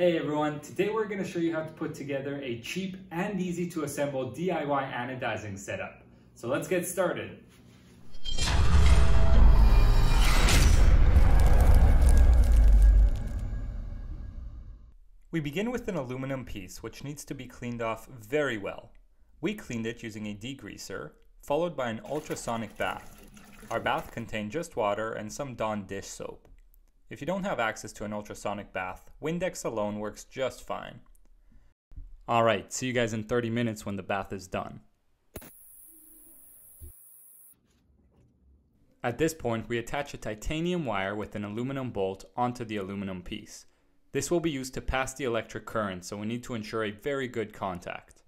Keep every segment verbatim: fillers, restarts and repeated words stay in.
Hey everyone, today we're going to show you how to put together a cheap and easy to assemble D I Y anodizing setup. So let's get started. We begin with an aluminum piece which needs to be cleaned off very well. We cleaned it using a degreaser, followed by an ultrasonic bath. Our bath contained just water and some Dawn dish soap. If you don't have access to an ultrasonic bath, Windex alone works just fine. Alright, see you guys in thirty minutes when the bath is done. At this point, we attach a titanium wire with an aluminum bolt onto the aluminum piece. This will be used to pass the electric current, so we need to ensure a very good contact.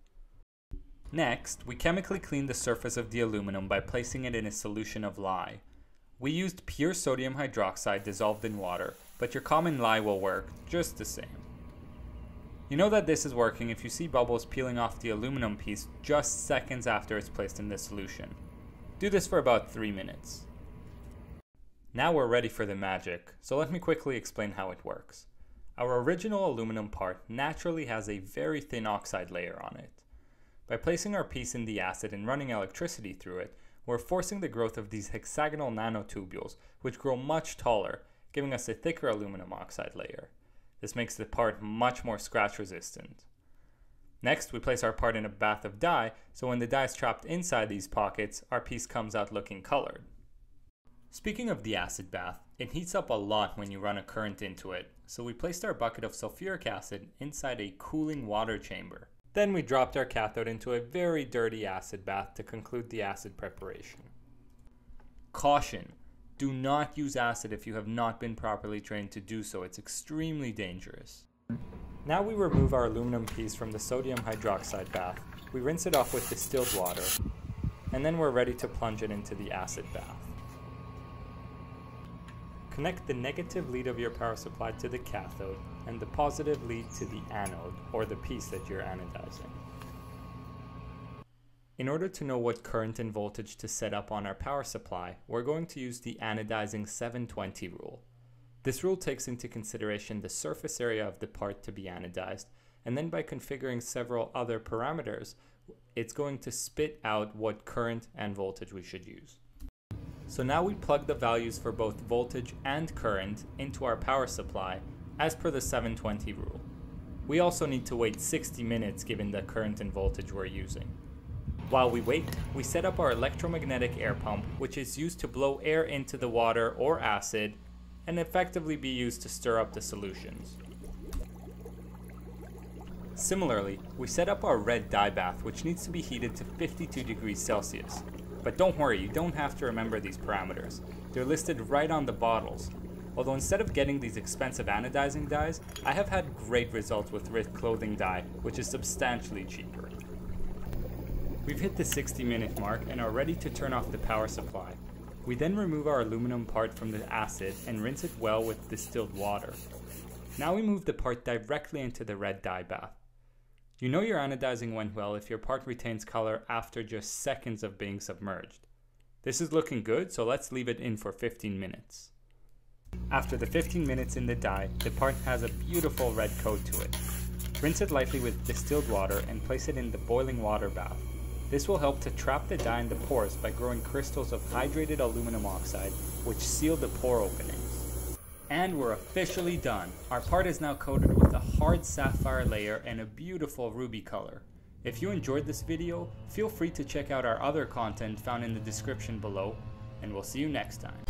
Next, we chemically clean the surface of the aluminum by placing it in a solution of lye. We used pure sodium hydroxide dissolved in water, but your common lye will work just the same. You know that this is working if you see bubbles peeling off the aluminum piece just seconds after it's placed in this solution. Do this for about three minutes. Now we're ready for the magic, so let me quickly explain how it works. Our original aluminum part naturally has a very thin oxide layer on it. By placing our piece in the acid and running electricity through it, we're forcing the growth of these hexagonal nanotubules, which grow much taller, giving us a thicker aluminum oxide layer. This makes the part much more scratch resistant. Next, we place our part in a bath of dye, so when the dye is trapped inside these pockets, our piece comes out looking colored. Speaking of the acid bath, it heats up a lot when you run a current into it, so we placed our bucket of sulfuric acid inside a cooling water chamber. Then we dropped our cathode into a very dirty acid bath to conclude the acid preparation. Caution! Do not use acid if you have not been properly trained to do so. It's extremely dangerous. Now we remove our aluminum piece from the sodium hydroxide bath. We rinse it off with distilled water, and then we're ready to plunge it into the acid bath. Connect the negative lead of your power supply to the cathode and the positive lead to the anode, or the piece that you're anodizing. In order to know what current and voltage to set up on our power supply, we're going to use the anodizing seven twenty rule. This rule takes into consideration the surface area of the part to be anodized, and then by configuring several other parameters, it's going to spit out what current and voltage we should use. So now we plug the values for both voltage and current into our power supply as per the seven twenty rule. We also need to wait sixty minutes given the current and voltage we're using. While we wait, we set up our electromagnetic air pump, which is used to blow air into the water or acid and effectively be used to stir up the solutions. Similarly, we set up our red dye bath, which needs to be heated to fifty-two degrees Celsius. But don't worry, you don't have to remember these parameters. They're listed right on the bottles. Although instead of getting these expensive anodizing dyes, I have had great results with R I T clothing dye, which is substantially cheaper. We've hit the sixty minute mark and are ready to turn off the power supply. We then remove our aluminum part from the acid and rinse it well with distilled water. Now we move the part directly into the red dye bath. You know your anodizing went well if your part retains color after just seconds of being submerged. This is looking good, so let's leave it in for fifteen minutes. After the fifteen minutes in the dye, the part has a beautiful red coat to it. Rinse it lightly with distilled water and place it in the boiling water bath. This will help to trap the dye in the pores by growing crystals of hydrated aluminum oxide, which seal the pore openings. And we're officially done. Our part is now coated with a hard sapphire layer and a beautiful ruby color. If you enjoyed this video, feel free to check out our other content found in the description below, and we'll see you next time.